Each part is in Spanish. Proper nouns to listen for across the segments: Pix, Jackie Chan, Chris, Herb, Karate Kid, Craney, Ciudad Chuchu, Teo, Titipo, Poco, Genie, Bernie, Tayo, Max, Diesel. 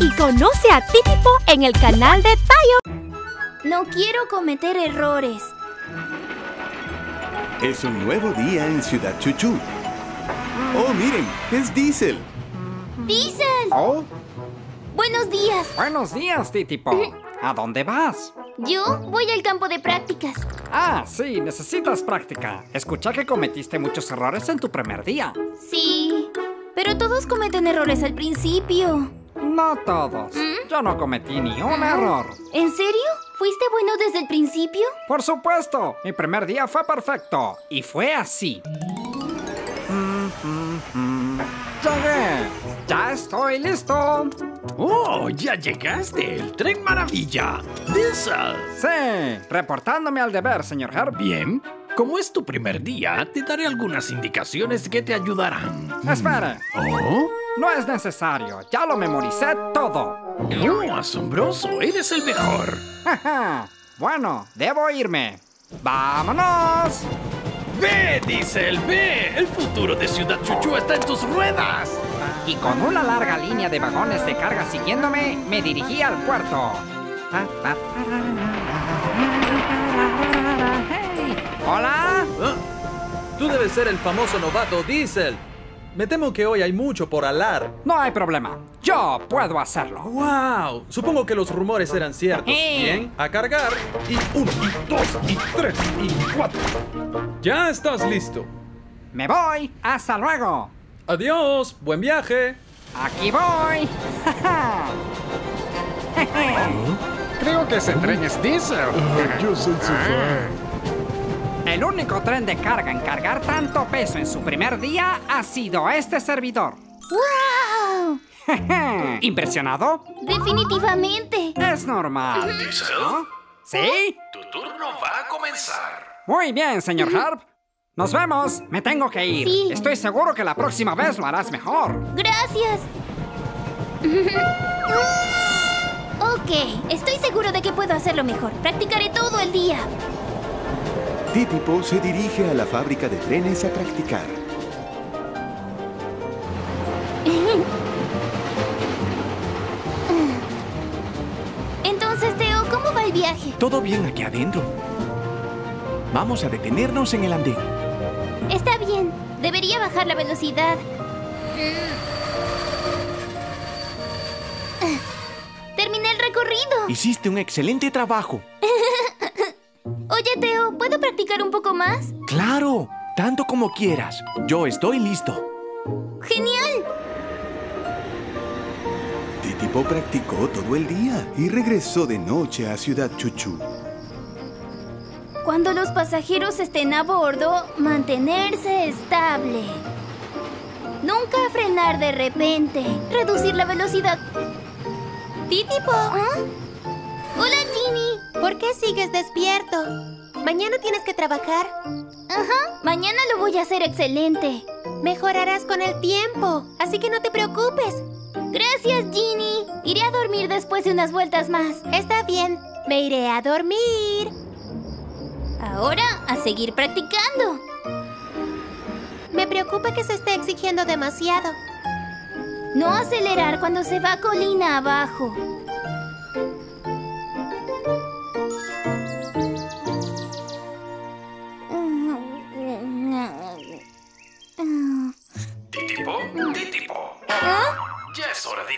y conoce a Titipo en el canal de Tayo. No quiero cometer errores. Es un nuevo día en Ciudad Chuchu. Oh, miren, es Diesel. ¡Diesel! Oh. Buenos días. Buenos días, Titipo. ¿A dónde vas? Yo voy al campo de prácticas. Ah, sí, necesitas práctica. Escuché que cometiste muchos errores en tu primer día. Sí, pero todos cometen errores al principio. No todos. Yo no cometí ni un error. ¿En serio? ¿Fuiste bueno desde el principio? Por supuesto. Mi primer día fue perfecto. Y fue así. ¡Llegué! ¡Ya estoy listo! ¡Oh! ¡Ya llegaste! ¡El tren maravilla! ¡Diesel! Sí, reportándome al deber, señor Herb. Bien. Como es tu primer día, te daré algunas indicaciones que te ayudarán. ¡Espere! ¿Oh? No es necesario. Ya lo memoricé todo. ¡Oh! ¡Asombroso! ¡Eres el mejor! ¡Ajá! Bueno, debo irme. ¡Vámonos! ¡Ve, Diesel, ve! ¡El futuro de Ciudad Chuchu está en tus ruedas! Y con una larga línea de vagones de carga siguiéndome, me dirigí al puerto. ¿Hola? Tú debes ser el famoso novato Diesel. Me temo que hoy hay mucho por hablar. No hay problema. Yo puedo hacerlo. ¡Wow! Supongo que los rumores eran ciertos. Bien, a cargar. Y 1, y 2, y 3, y 4. Ya estás listo. Me voy. Hasta luego. Adiós. Buen viaje. Aquí voy. Creo que ese tren es Diesel. Yo soy su fan. El único tren de carga en cargar tanto peso en su primer día ha sido este servidor. ¡Wow! ¿Impresionado? Definitivamente. Es normal. ¿Diesel? ¿No? ¿Sí? Tu turno va a comenzar. Muy bien, señor Herb. Nos vemos. Me tengo que ir. Sí. Estoy seguro que la próxima vez lo harás mejor. Gracias. Ok, estoy seguro de que puedo hacerlo mejor. Practicaré todo el día. Titipo se dirige a la fábrica de trenes a practicar. Entonces, Teo, ¿cómo va el viaje? Todo bien aquí adentro. Vamos a detenernos en el andén. Está bien. Debería bajar la velocidad. Terminé el recorrido. Hiciste un excelente trabajo. Oye, Teo, ¿puedo practicar un poco más? ¡Claro! Tanto como quieras. Yo estoy listo. ¡Genial! Titipo practicó todo el día y regresó de noche a Ciudad Chuchu. Cuando los pasajeros estén a bordo, mantenerse estable. Nunca frenar de repente. Reducir la velocidad. ¿Titipo? ¿Ah? ¡Hola, Genie! ¿Por qué sigues despierto? ¿Mañana tienes que trabajar? Ajá, mañana lo voy a hacer excelente. Mejorarás con el tiempo, así que no te preocupes. Gracias, Genie. Iré a dormir después de unas vueltas más. Está bien, me iré a dormir. Ahora, a seguir practicando. Me preocupa que se esté exigiendo demasiado. No acelerar cuando se va colina abajo.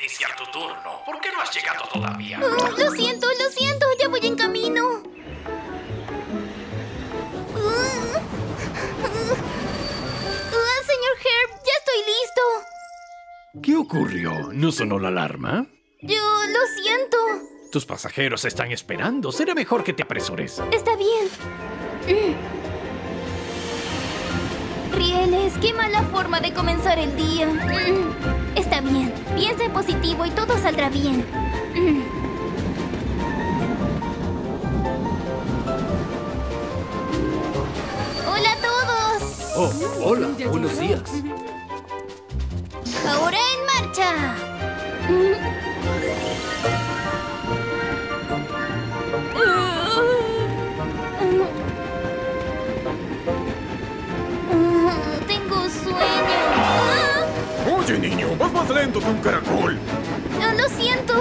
Iniciar tu turno. ¿Por qué no has llegado todavía? Oh, lo siento, ya voy en camino. Señor Herb, ya estoy listo. ¿Qué ocurrió? ¿No sonó la alarma? Yo lo siento. Tus pasajeros están esperando. Será mejor que te apresures. Está bien. Rieles, qué mala forma de comenzar el día. Está bien, piensa en positivo y todo saldrá bien. ¡Hola a todos! Oh, hola, buenos días. ¡Ahora en marcha! Tengo sueño. Oye, niño, vas más lento que un caracol. ¡Lo siento!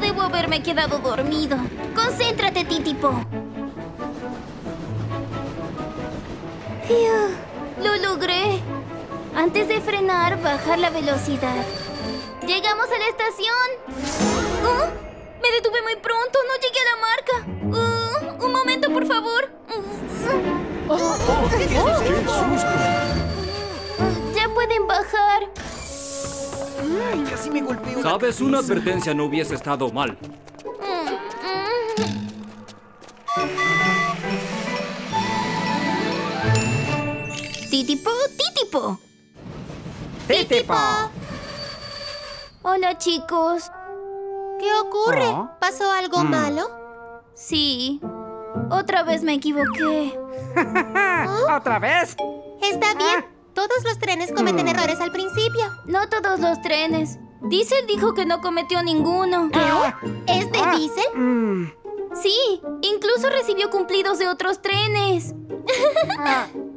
Debo haberme quedado dormido. ¡Concéntrate, Titipo! ¡Lo logré! Antes de frenar, bajar la velocidad. ¡Llegamos a la estación! ¡Oh! ¡Me detuve muy pronto! ¡No llegué a la marca! ¡Oh! ¡Un momento, por favor! ¡Qué susto! ¡Ya pueden bajar! Ay, casi me golpeó. ¿Sabes? Una advertencia no hubiese estado mal. Titipo, Titipo. Titipo. Hola, chicos. ¿Qué ocurre? ¿Pasó algo malo? Sí. Otra vez me equivoqué. ¿Otra vez? Está bien. Todos los trenes cometen errores al principio. No todos los trenes. Diesel dijo que no cometió ninguno. ¿Qué? ¿Es de Diesel? Sí. Incluso recibió cumplidos de otros trenes.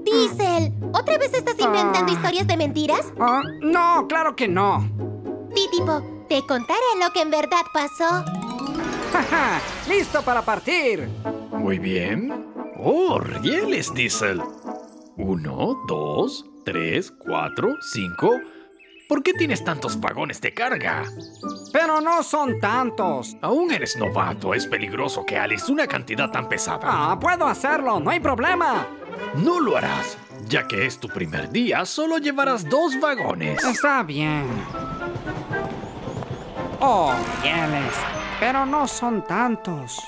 Diesel, ¿otra vez estás inventando historias de mentiras? No, claro que no. Titipo, te contaré lo que en verdad pasó. ¡Listo para partir! Muy bien. ¡Oh, rieles, Diesel! 1, 2, 3, 4, 5... ¿Por qué tienes tantos vagones de carga? Pero no son tantos. Aún eres novato. Es peligroso que ales una cantidad tan pesada. Puedo hacerlo. No hay problema. No lo harás. Ya que es tu primer día, solo llevarás 2 vagones. Está bien. Oh, pieles. Pero no son tantos.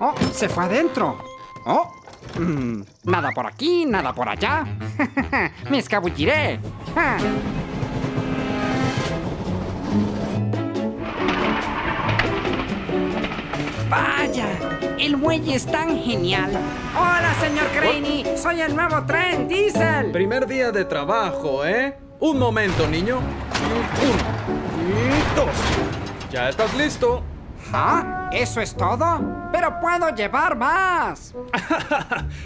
Oh, se fue adentro. Oh, nada por aquí, nada por allá. Me escabulliré. ¡Vaya! ¡El muelle es tan genial! ¡Hola, señor Craney! ¡Soy el nuevo tren Diesel! Primer día de trabajo, ¿eh? Un momento, niño. 1 y 2. ¿Ya estás listo? ¿Eso es todo? ¡Pero puedo llevar más!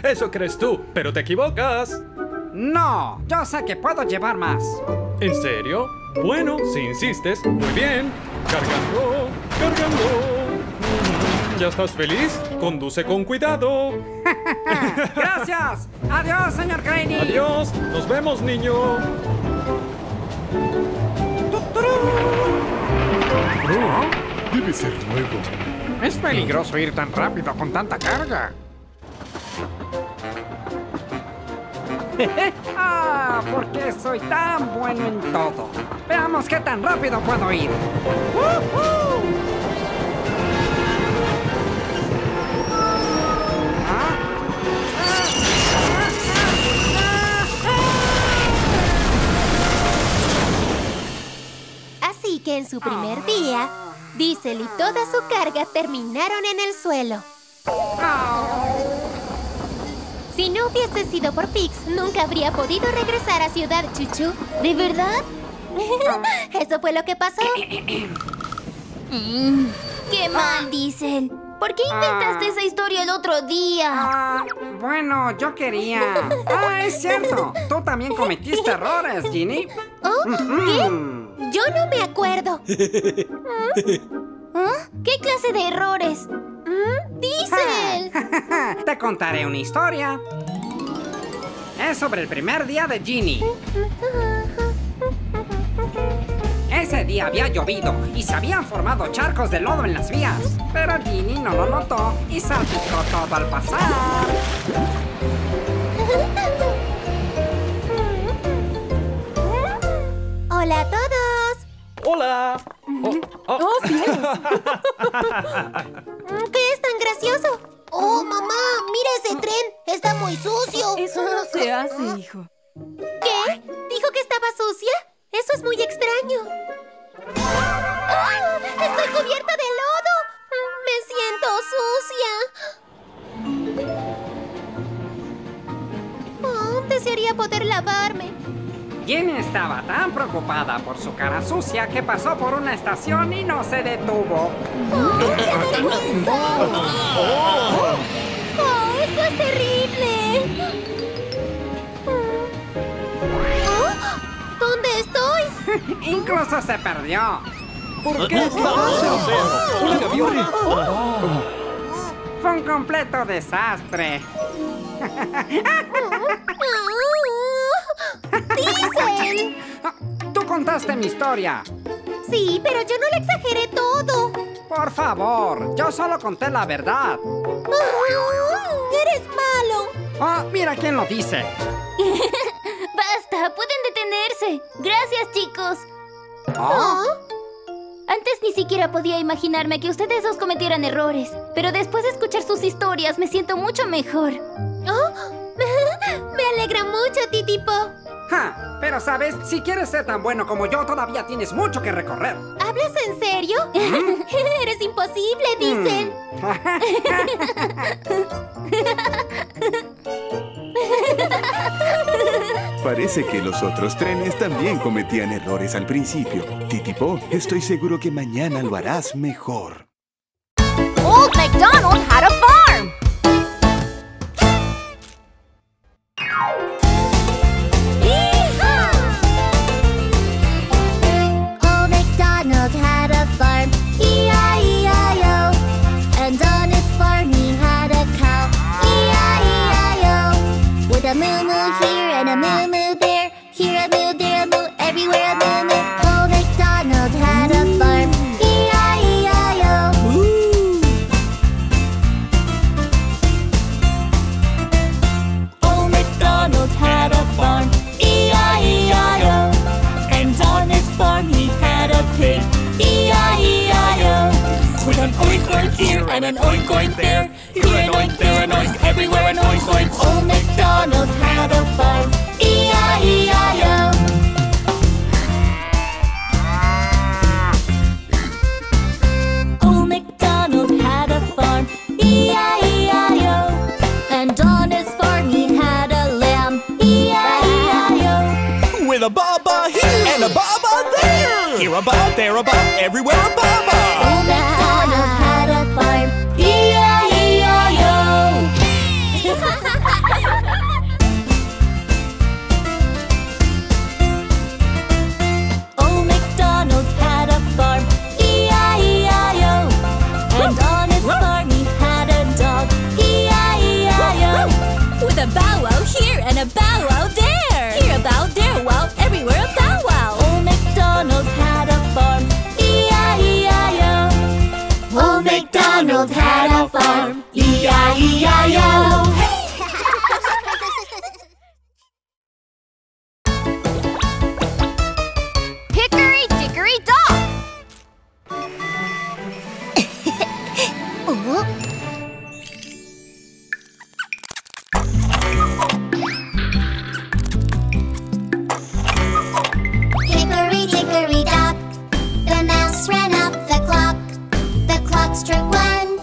Eso crees tú, pero te equivocas. No, yo sé que puedo llevar más. ¿En serio? Bueno, si insistes, muy bien. Cargando, cargando. ¿Ya estás feliz? Conduce con cuidado. ¡Gracias! ¡Adiós, señor Craney! ¡Adiós! ¡Nos vemos, niño! Debe ser nuevo. Es peligroso ir tan rápido con tanta carga. ¿Por qué soy tan bueno en todo? Veamos qué tan rápido puedo ir. Así que en su primer día, Diesel y toda su carga terminaron en el suelo. Si no hubiese sido por Pix, nunca habría podido regresar a Ciudad Chuchu. ¿De verdad? Eso fue lo que pasó. ¡Qué mal, Diesel! ¿Por qué inventaste esa historia el otro día? Bueno, yo quería... es cierto. Tú también cometiste errores, Genie. ¿Qué? Yo no me acuerdo. ¿Qué clase de errores? ¡Diesel! Te contaré una historia. Es sobre el primer día de Genie. Ese día había llovido y se habían formado charcos de lodo en las vías. Pero Genie no lo notó y salpicó todo al pasar. ¡Hola a todos! ¡Hola! ¡Oh, cielos! ¿Qué es tan gracioso? ¡Oh, mamá! ¡Mira ese tren! ¡Está muy sucio! Eso no se hace, hijo. ¿Qué? ¿Dijo que estaba sucia? ¡Eso es muy extraño! ¡Estoy cubierta de lodo! ¡Me siento sucia! Desearía poder lavarme. Genie estaba tan preocupada por su cara sucia que pasó por una estación y no se detuvo. ¡Esto es terrible! ¡Estoy! Incluso se perdió. ¿Por qué? Fue un completo desastre. ¡Diesel! Tú contaste mi historia. Sí, pero yo no le exageré todo. Por favor, yo solo conté la verdad. ¡Eres malo! ¡Ah, mira quién lo dice! ¡Basta! ¡Pueden detenerse! ¡Gracias, chicos! ¿Ah? Antes ni siquiera podía imaginarme que ustedes dos cometieran errores. Pero después de escuchar sus historias, me siento mucho mejor. ¡Me alegra mucho, Titipo! ¡Ja! Pero, ¿sabes? Si quieres ser tan bueno como yo, todavía tienes mucho que recorrer. ¿Hablas en serio? ¡Eres imposible, Diesel! Parece que los otros trenes también cometían errores al principio. Titipo, estoy seguro que mañana lo harás mejor. Old MacDonald had a farm. Old MacDonald had a farm, E-I-E-I-O. And on his farm he had a cow, E-I-E-I-O. With a moo-moo here and a moo-moo there, here a moo, there a moo, everywhere a moo-moo. Old MacDonald had a farm, E-I-E-I-O. Old MacDonald had a farm, E-I-E-I-O. And on his farm he had a pig, E-I-E-I-O. With an oink-oink here and an oink-oink there, here an oink, there an oink, everywhere an oink-oink. Old MacDonald had a farm, E-I-E-I-O. Old MacDonald had a farm, E-I-E-I-O. And on his farm he had a lamb, E-I-E-I-O. With a baba here and a baba there, here a baba, there a baba, everywhere a baba. Old MacDonald had a farm, E-I-E-I-O. Old MacDonald had a farm, E-I-E-I-O. And on his farm he had a dog, E-I-E-I-O. With a bow wow here and a bow wow there, here a bow, there a wow, everywhere a bow wow. Old MacDonald had a farm, E-I-E-I-O. Old MacDonald had a farm, E-I-E-I-O. Hickory dickory dock. Hickory dickory dock, the mouse ran up the clock. The clock struck 1.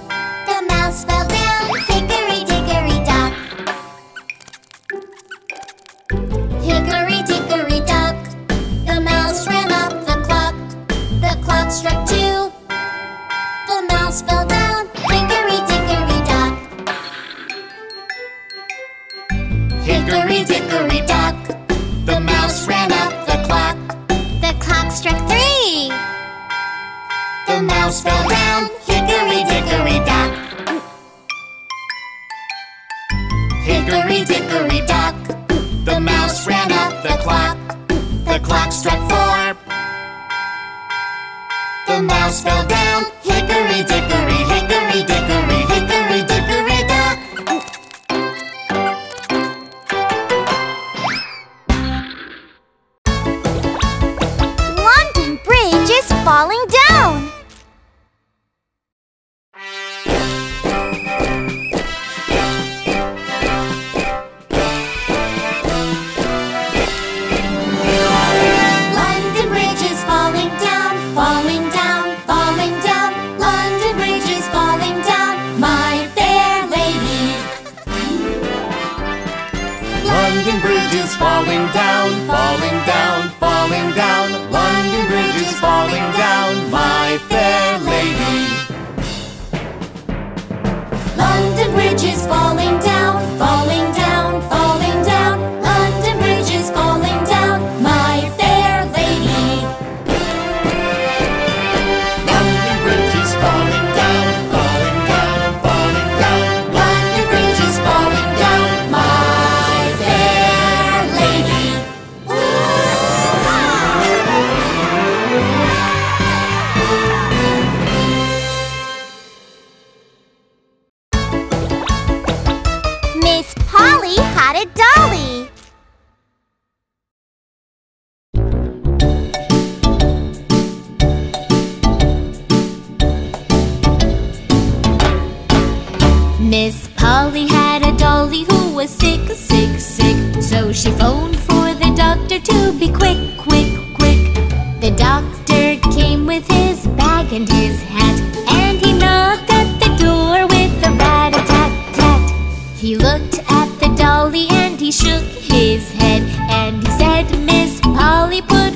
The mouse fell down. Hickory dickory dock. Hickory dickory dock, the mouse ran up the clock. The clock struck 2. The mouse fell down. Hickory dickory dock. Hickory dickory dock, the mouse ran up the clock. The clock struck 3. The mouse fell down. Hickory dickory dock. Hickory dickory dock, the mouse ran up the clock. The clock struck 4. The mouse fell down. Hickory dickory, hickory dickory, hickory dickory dock. London Bridge is falling down. London Bridge is falling down, falling down, falling down. London Bridge is falling down, my fair lady. London Bridge is falling down, falling down, falling down. London Bridge is falling down, my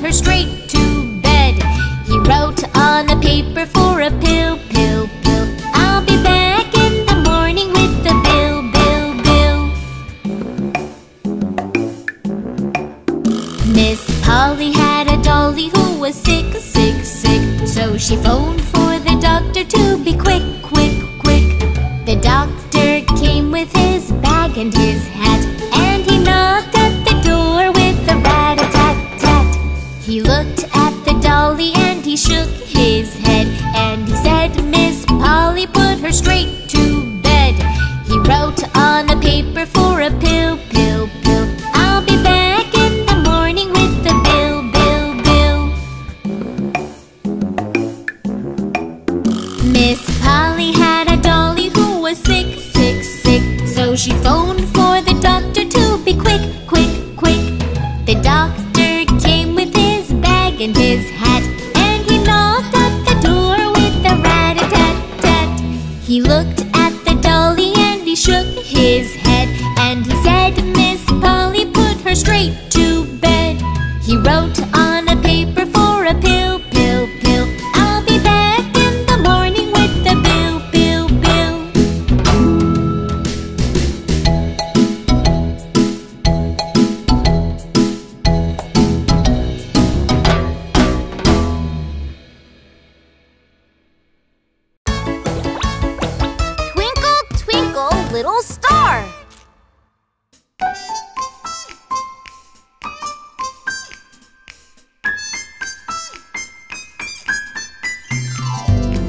her straight to bed. He wrote on the paper for a pill, pill, pill. I'll be back in the morning with the bill, bill, bill. Miss Polly had a dolly who was sick, sick, sick. So she phoned for the doctor to be quick, quick, quick. The doctor came with his bag and his hat, and he knocked at the door with a rat-a-tat-tat. He looked at the dolly and he shook his head, and he said, Miss Polly, put her straight to bed. He wrote on the paper for a pill, pill, pill. I'll be back in the morning with the bill, bill, bill. Miss Polly had a dolly who was sick, sick, sick. So she phoned for the doctor to be quick, quick, quick. The doctor came with his bag and his hat, and he knocked at the door with a rat-a-tat-tat. He looked at the dolly and he shook his head, and he said, Miss Polly, put her straight to bed. He wrote on a paper for a pill, pill, pill. I'll be back in the morning with the bill, bill, bill. Twinkle, twinkle, little star.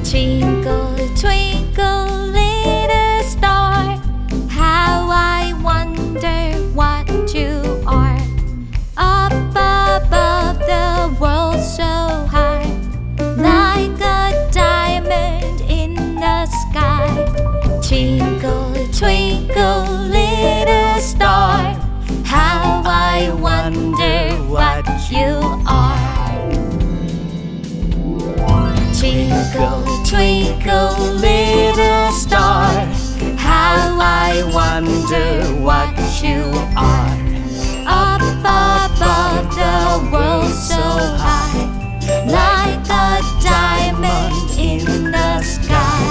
Twinkle, twinkle, little star, how I wonder what you are. Up above the world so high, like a diamond in the sky.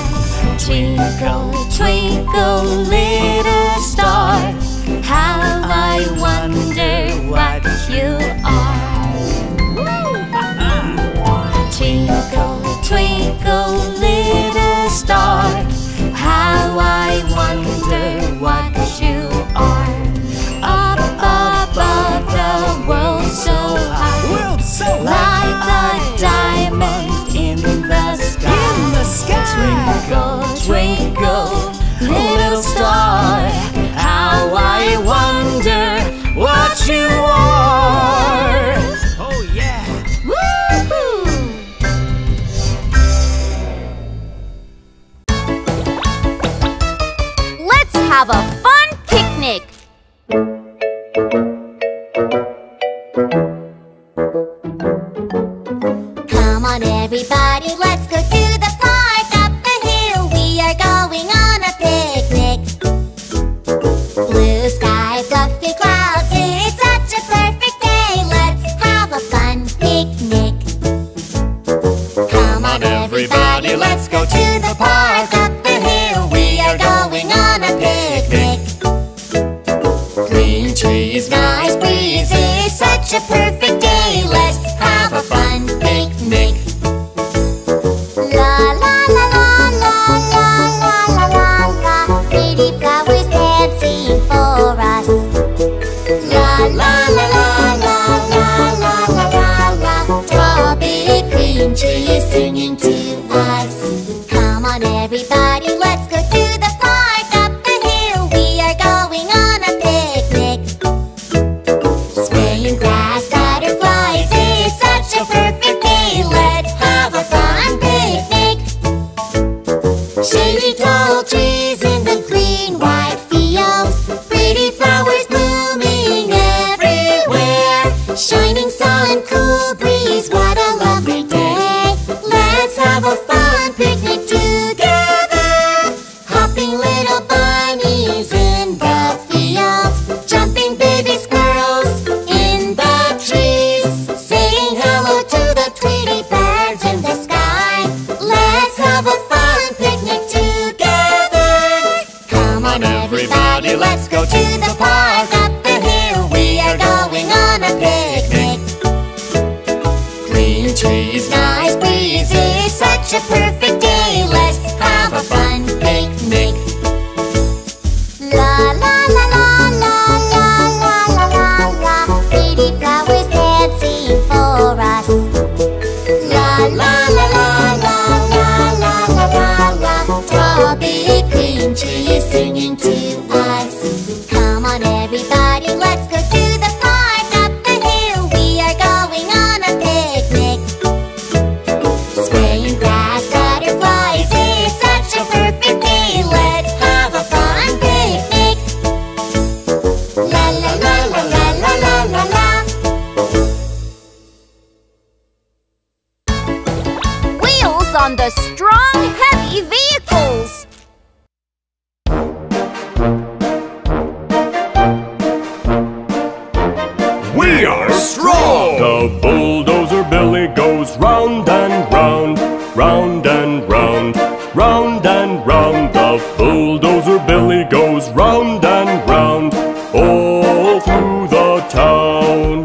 Twinkle, twinkle, little star, how I wonder what you are. Twinkle, twinkle, little star, how I wonder what you are. Up above the world so high, like a diamond in the sky. Twinkle, twinkle, little star, how I wonder what you are. Twinkle, twinkle, little star, how I wonder what you are. Up above the world so high, like a diamond in the sky. Twinkle, twinkle, little star, how I wonder what you are. Have a fun picnic! Come on everybody, let's go to the park up the hill. We are going on a picnic. Blue sky, fluffy clouds, it's such a perfect day. Let's have a fun picnic. Come on everybody, let's go to the park up the hill. We are going on a picnic. Trees, nice breeze, it's such a perfect day. Let's have a fun picnic. trees. Nice breeze, it's such a perfect day. Let's have a fun picnic. La la la la la la la la la la. Pretty flowers dancing for us. La la la la la la la la la la. Tall big green trees singing to us. Come on everybody, let's go to the park up the hill. We are going on a picnic. Spraying grass, butterflies, it's such a perfect day. Let's have a fun picnic. La la la la la la la la la. Wheels on the strong, heavy vehicles. Strong. The bulldozer Billy goes round and round, round and round, round and round. The bulldozer Billy goes round and round, all through the town.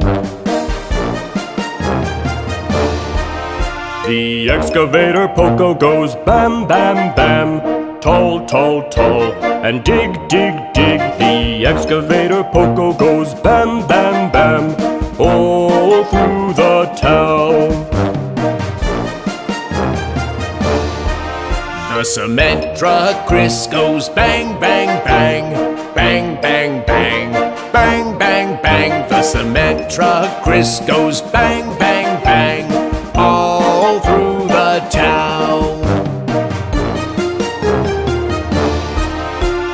The excavator Poco goes bam, bam, bam, tall, tall, tall, and dig, dig, dig. The excavator Poco goes bam, bam, bam, all through the town. The cement truck Chris goes bang, bang, bang, bang, bang, bang, bang, bang, bang. The cement truck Chris goes bang, bang, bang, all through the town.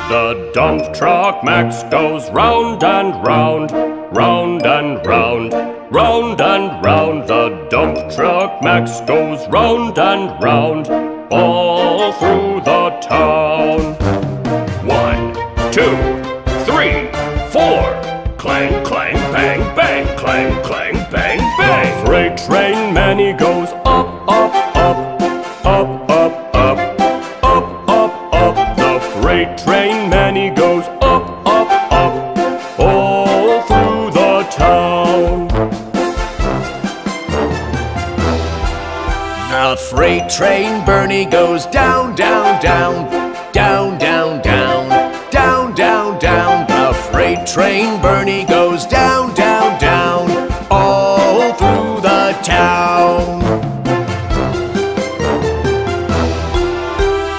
The dump truck Max goes round and round, round and round, round and round. The dump truck Max goes round and round, all through the town. 1, 2, 3, 4. Clang, clang, bang, bang. Clang, clang, bang, bang. The freight train Manny goes up, up, up, up, up, up, up, up, up. The freight train Manny goes up, up, up, all through town. The freight train Bernie goes down, down, down, down, down, down, down, down, down. The freight train Bernie goes down, down, down, all through the town.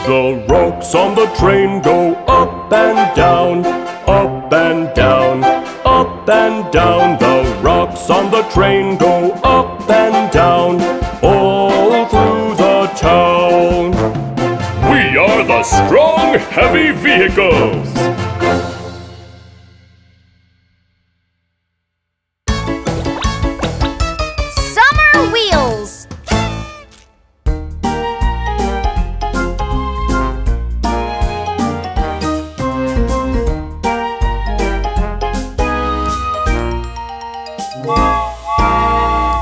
The ropes on the train go up and down, up and down, up and down. The rocks on the train go up and down, all through the town. We are the strong, heavy vehicles. Summer Wheels.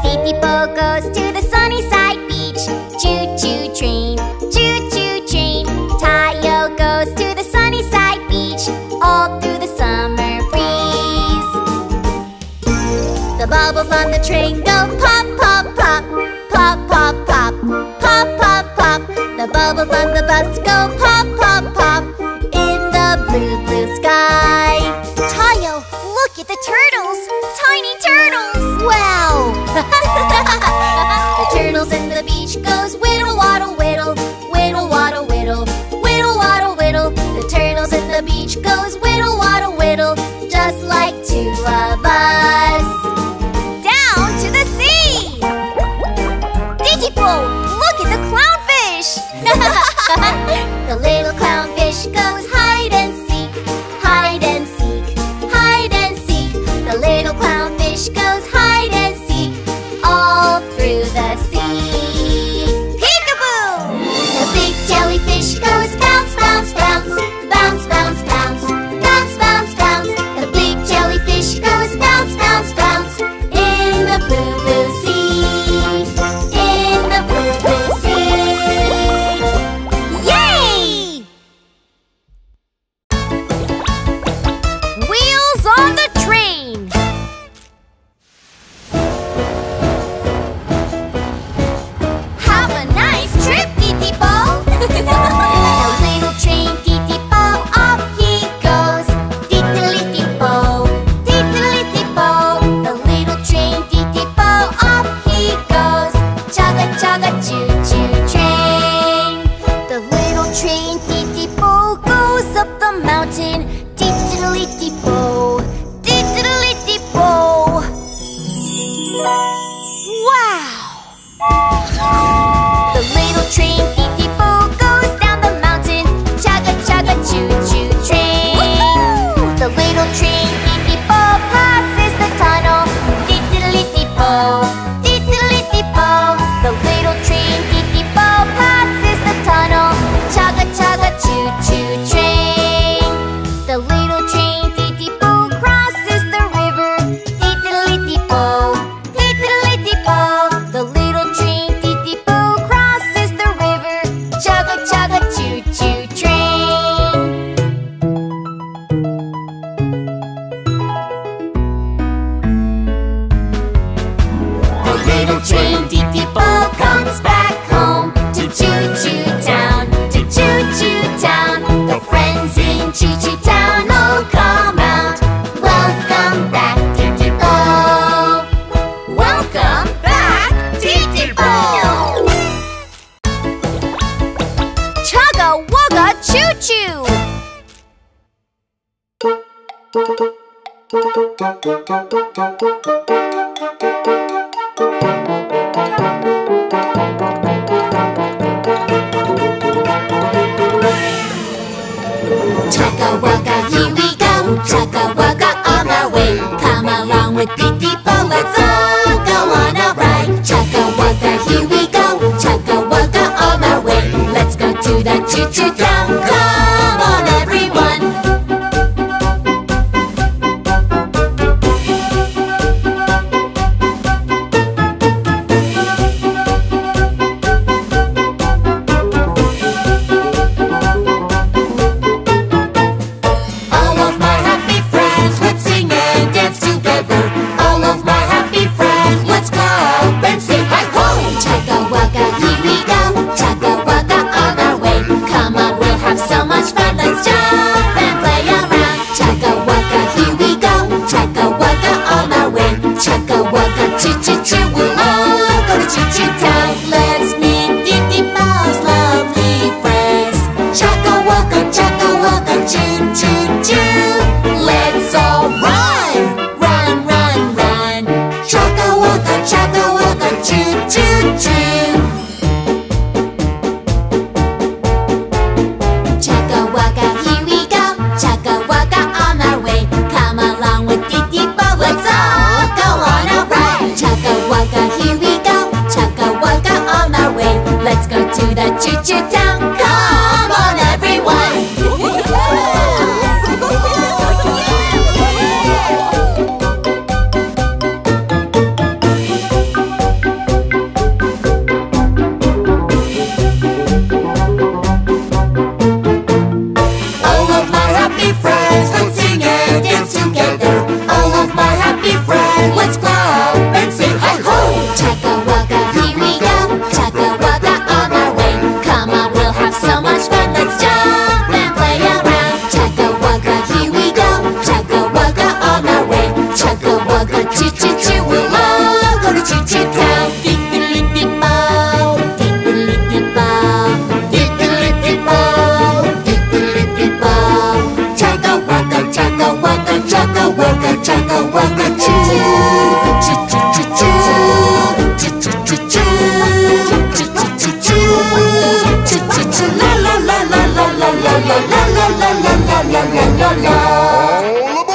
Titipo goes to the sunny side beach. Choo-choo train, choo-choo train. Tayo goes to the sunny side beach, all through the summer breeze. The bubbles on the train go pop, pop, pop, pop, pop, pop, pop, pop, pop. The bubbles on the bus go pop, pop, pop, in the blue, blue sky. Tayo, look at the turtles, tiny turtles. Wow! The turtles in the beach goes whittle, waddle, whittle, whittle, waddle, whittle, whittle, waddle, whittle. The turtles in the beach goes whittle, waddle, whittle, just like two of us. Down to the sea! Titipo, look at the clownfish! The little clownfish goes hide and seek, hide and seek, hide and seek. The little clownfish goes hide and seek, all through the sea. Peekaboo! The big jellyfish goes bounce, bounce, bounce, bounce, bounce, bounce, bounce, bounce, bounce. The big jellyfish goes bounce, bounce, bounce, in the blue, blue sea, in the blue, blue sea. Yay! Wheels on the train. Wow! The little train Titipo goes down the mountain. Chugga chugga choo choo train. Woohoo! The little train Titipo passes the tunnel. Tiddly Titipo, tiddly Titipo. The little train Titipo passes the tunnel. Chugga chugga choo choo train. The little train Titipo crosses the river. Tiddly Titipo, tiddly Titipo. The little train Titipo crosses the river. Chugga chugga choo choo train. The little train Titipo comes back home to Choo Choo Town, to Choo Choo Town. The friends in Choo Choo Town all come out. Welcome back, Titipo. Welcome back, Titipo. Chugga wugga choo choo. Chugga wugga, here we go. Chugga wugga on our way. Come along with Titipo, let's all go on a ride. Chugga wugga, here we go. Chugga wugga on our way. Let's go to the Choo Choo Town. Come on, everyone. All of my happy friends, let's sing and dance together. All of my happy friends, let's clap and say hi ho. Chugga wugga, here we go. Chugga wugga on our way. Come on, we'll have so much fun. Let's jump and play around. Chugga wugga, here we go. Chugga wugga on our way. Chugga wugga, choo choo choo. We'll all go to Choo Choo Town. Let's meet Titipo's lovely friends. Chugga wugga, choo choo choo. Let's all run, run, run, run. Chugga wugga, choo choo choo. Chugga wugga, here we go. Chugga wugga on our way. Come along with Titipo, let's all go on a ride. Chugga wugga, here we go. Chugga wugga on our way. Let's go to the Choo Choo Town. Come on, everyone. All of my happy friends, let's sing and dance together. All of my happy friends, let's clap and say hi ho. Chugga wugga, here we go. Chugga wugga on our way. Come on, we'll have so much fun. Let's jump and play around. Chugga wugga, here we go. Chugga wugga on our way. Chugga wugga, choo choo choo. We'll all go to Choo Choo Town. Tiddly Titipo, tiddly Titipo, tiddly Titipo, tiddly Titipo. Chugga wugga, chugga wugga, chugga wugga, chugga wugga choo. Choo choo choo choo. Choo choo choo choo. Choo choo choo choo. Choo choo choo. La la la la la la la la la la la la la la la la. All aboard!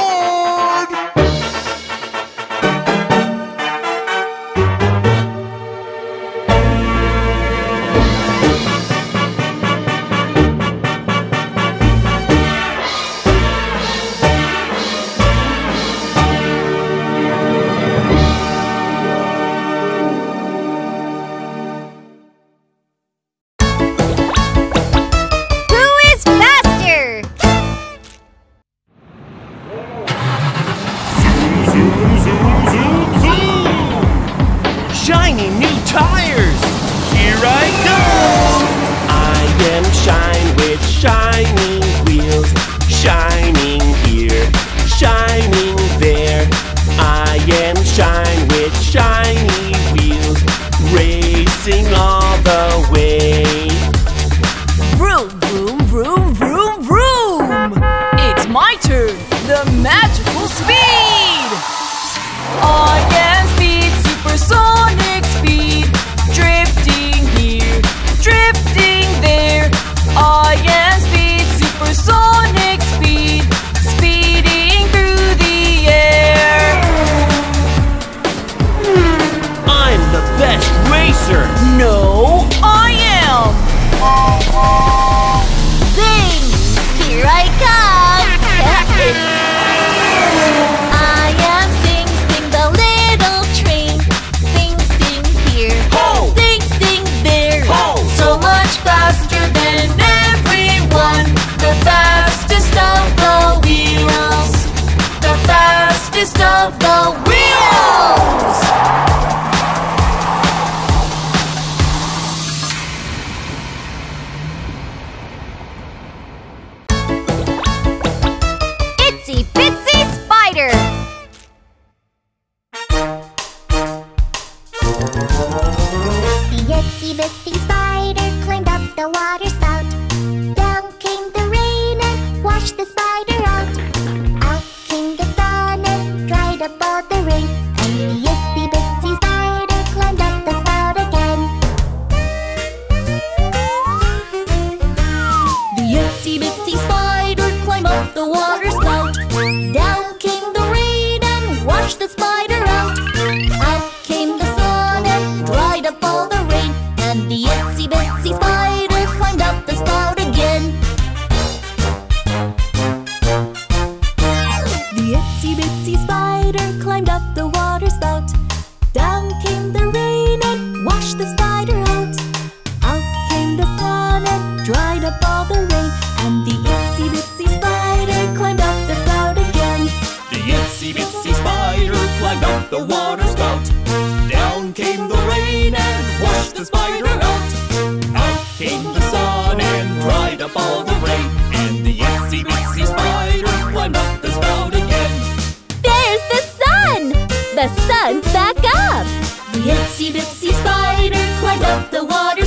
Who is faster? Shiny new tires! Here I go! I am shine with shining wheels. Shining here, shining there. I am shine with shiny wheels. Racing all the way. Vroom, vroom, vroom, vroom, vroom! It's my turn! The magical speed! I am speed supersonic! answer. No, I am. Sing! Here I come. I am Sing Sing, the little train. Sing Sing here. Ho! Sing Sing there. Ho! So much faster than everyone. The fastest of the wheels. The fastest of the wheels. The sun's back up! The itsy bitsy spider climbed up the water.